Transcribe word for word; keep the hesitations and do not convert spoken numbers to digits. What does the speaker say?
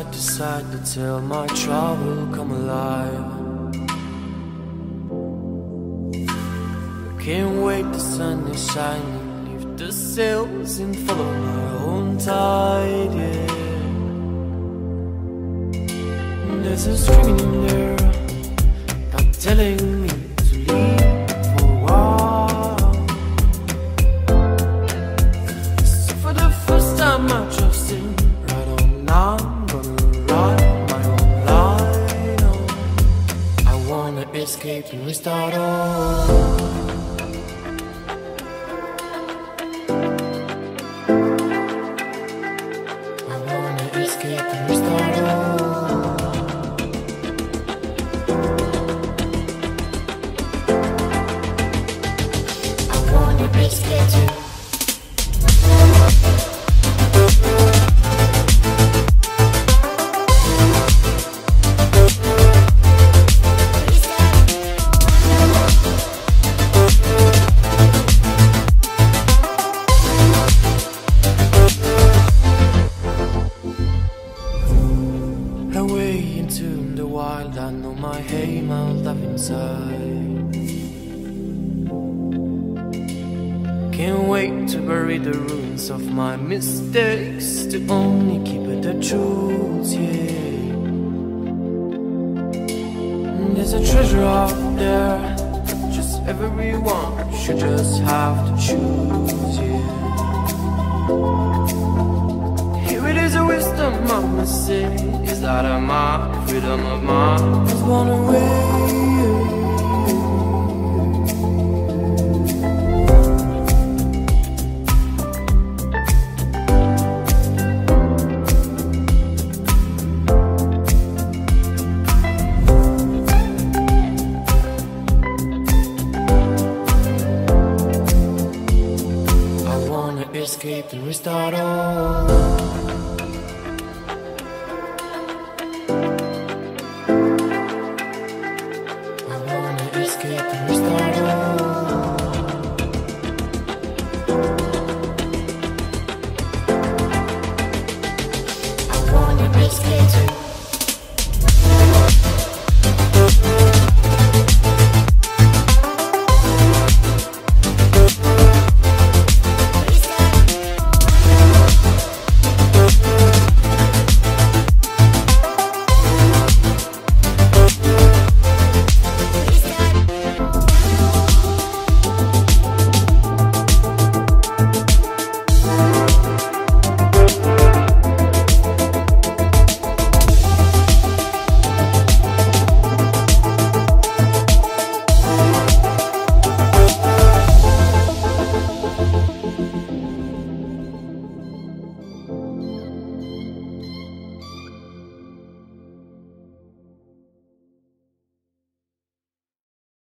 I decide to tell my trouble come alive. Can't wait, the sun is shining, lift the sails and follow my own tide, yeah. And there's a screaming in there, not telling me to leave for a while. So for the first time I trust in right on now. Escape and restart all. I wanna escape and restart all. I wanna escape too. Wild, I know my hay melt up inside. Can't wait to bury the ruins of my mistakes, to only keep it the truth, yeah. And there's a treasure out there, just everyone should just have to choose, yeah. Here it is, a wisdom I must say, out of my freedom of mind is one away. I wanna escape and restart.